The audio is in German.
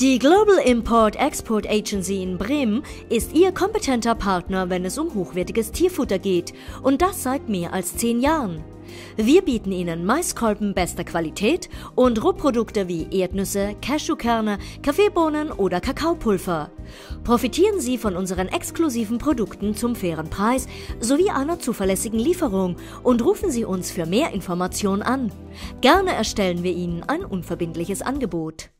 Die Global Import Export Agency in Bremen ist Ihr kompetenter Partner, wenn es um hochwertiges Tierfutter geht, und das seit mehr als 10 Jahren. Wir bieten Ihnen Maiskolben bester Qualität und Rohprodukte wie Erdnüsse, Cashewkerne, Kaffeebohnen oder Kakaopulver. Profitieren Sie von unseren exklusiven Produkten zum fairen Preis sowie einer zuverlässigen Lieferung und rufen Sie uns für mehr Informationen an. Gerne erstellen wir Ihnen ein unverbindliches Angebot.